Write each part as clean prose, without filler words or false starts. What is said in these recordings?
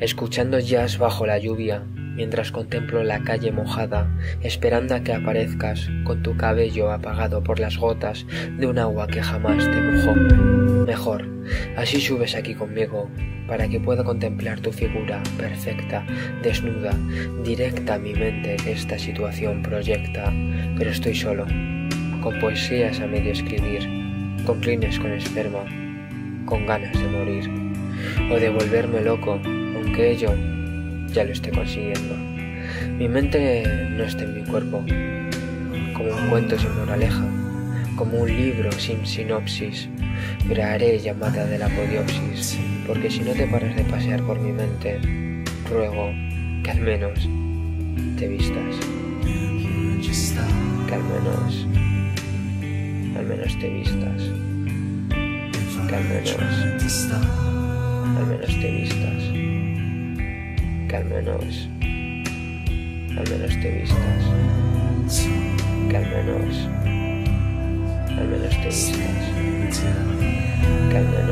escuchando jazz bajo la lluvia, mientras contemplo la calle mojada, esperando a que aparezcas con tu cabello apagado por las gotas de un agua que jamás te mojó. Mejor, así subes aquí conmigo, para que pueda contemplar tu figura perfecta, desnuda, directa a mi mente que esta situación proyecta. Pero estoy solo, con poesías a medio escribir, con clines con esperma, con ganas de morir, o de volverme loco, aunque ello ya lo estoy consiguiendo. Mi mente no está en mi cuerpo, como un cuento sin moraleja, como un libro sin sinopsis. Pero haré llamada de la apodyopsis, porque si no te paras de pasear por mi mente, ruego que al menos te vistas, que al menos te vistas, que al menos te vistas, que al menos te vistas, que al menos te vistas, que al menos te vistas, que al menos te vistas, que al menos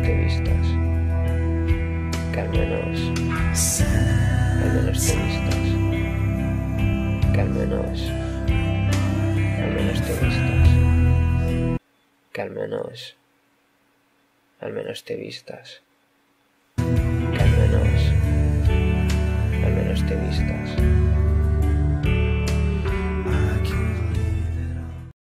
te vistas, que al menos te vistas. Al menos te vistas.